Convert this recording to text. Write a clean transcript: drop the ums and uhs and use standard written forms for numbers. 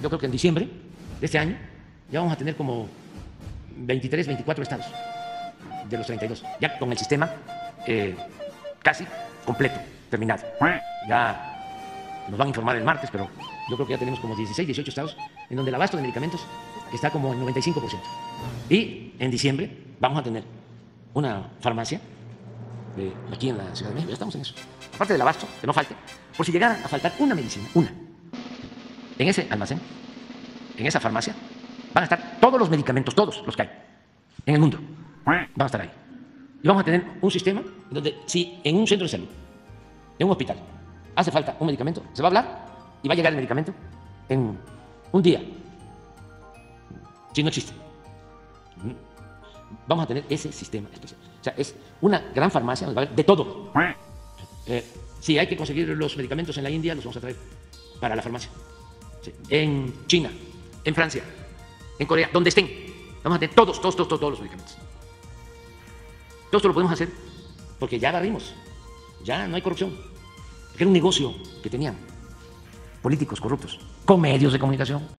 yo creo que en diciembre de este año ya vamos a tener como 23, 24 estados de los 32, ya con el sistema casi completo, terminado. Ya nos van a informar el martes, pero yo creo que ya tenemos como 16, 18 estados en donde el abasto de medicamentos está como en 95%. Y en diciembre vamos a tener una farmacia aquí en la Ciudad de México, ya estamos en eso. Aparte del abasto, que no falte, por si llegara a faltar una medicina, una, en ese almacén, en esa farmacia, van a estar todos los medicamentos, todos los que hay en el mundo, van a estar ahí. Y vamos a tener un sistema donde si en un centro de salud, en un hospital, hace falta un medicamento, se va a hablar y va a llegar el medicamento en un día, si no existe. Vamos a tener ese sistema especial. O sea, es una gran farmacia donde va a haber de todo. Si hay que conseguir los medicamentos en la India, los vamos a traer para la farmacia. Sí. En China, en Francia, en Corea, donde estén, vamos a tener todos los medicamentos. Todo esto lo podemos hacer porque ya barrimos, ya no hay corrupción. Porque era un negocio que tenían políticos corruptos con medios de comunicación.